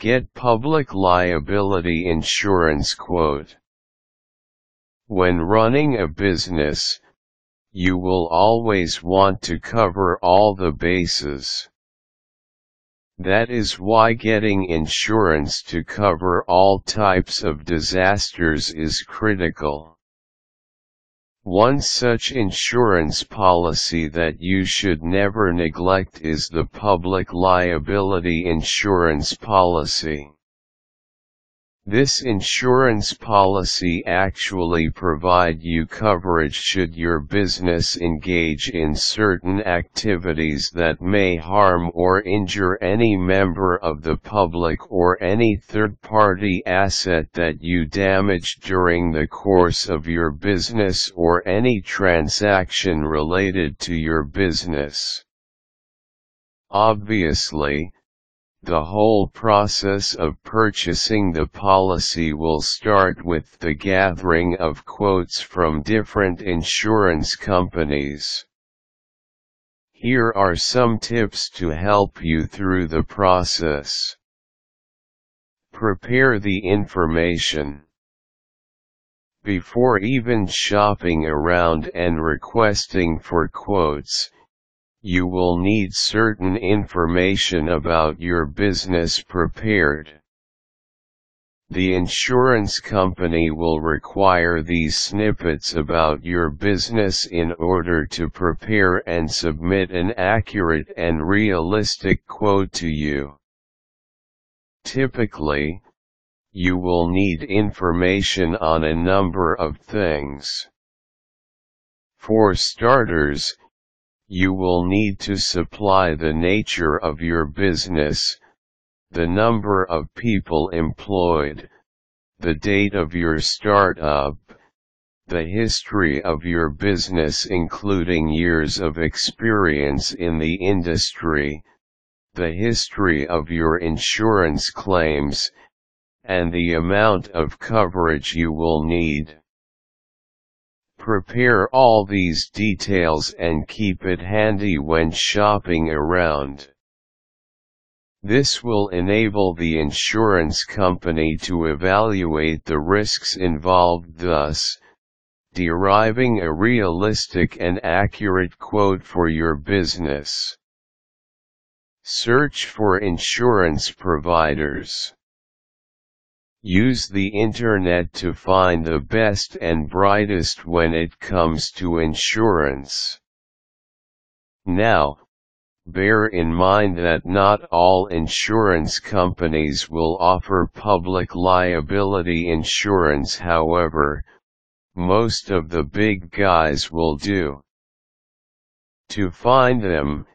Get public liability insurance quote. When running a business, you will always want to cover all the bases. That is why getting insurance to cover all types of disasters is critical. One such insurance policy that you should never neglect is the public liability insurance policy. This insurance policy actually provides you coverage should your business engage in certain activities that may harm or injure any member of the public or any third-party asset that you damaged during the course of your business or any transaction related to your business. Obviously, the whole process of purchasing the policy will start with the gathering of quotes from different insurance companies. Here are some tips to help you through the process. Prepare the information. Before even shopping around and requesting for quotes, you will need certain information about your business prepared. The insurance company will require these snippets about your business in order to prepare and submit an accurate and realistic quote to you. Typically, you will need information on a number of things. For starters, you will need to supply the nature of your business, the number of people employed, the date of your startup, the history of your business including years of experience in the industry, the history of your insurance claims, and the amount of coverage you will need. Prepare all these details and keep it handy when shopping around. This will enable the insurance company to evaluate the risks involved, thus deriving a realistic and accurate quote for your business. Search for insurance providers. Use the internet to find the best and brightest when it comes to insurance. Now, bear in mind that not all insurance companies will offer public liability insurance, however, most of the big guys will do. To find them,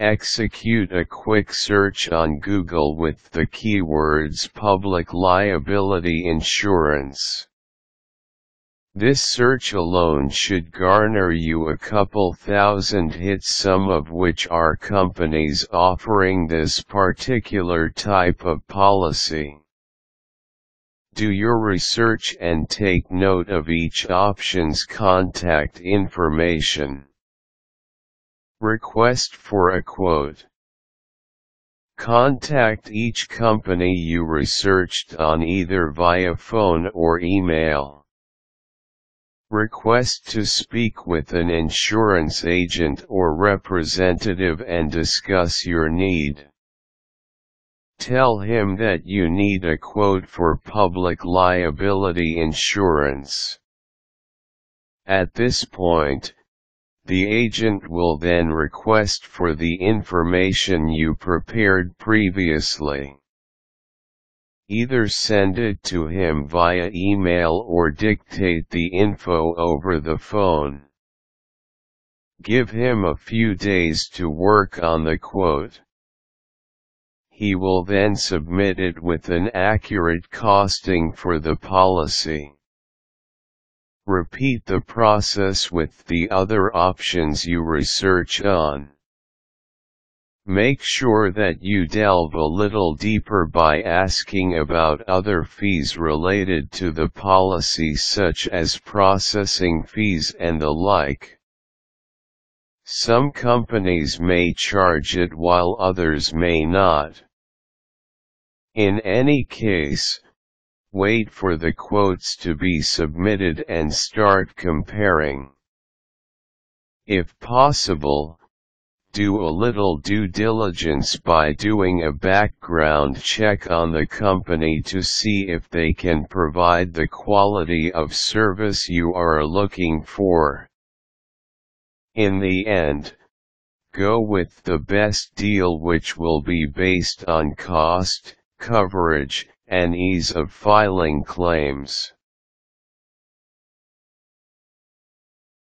execute a quick search on Google with the keywords public liability insurance. This search alone should garner you a couple thousand hits, some of which are companies offering this particular type of policy. Do your research and take note of each option's contact information. Request for a quote. Contact each company you researched on either via phone or email. Request to speak with an insurance agent or representative and discuss your need. Tell him that you need a quote for public liability insurance. At this point, the agent will then request for the information you prepared previously. Either send it to him via email or dictate the info over the phone. Give him a few days to work on the quote. He will then submit it with an accurate costing for the policy. Repeat the process with the other options you research on. Make sure that you delve a little deeper by asking about other fees related to the policy, such as processing fees and the like. Some companies may charge it while others may not. In any case, wait for the quotes to be submitted and start comparing. If possible, do a little due diligence by doing a background check on the company to see if they can provide the quality of service you are looking for. In the end, go with the best deal, which will be based on cost, coverage, and ease of filing claims.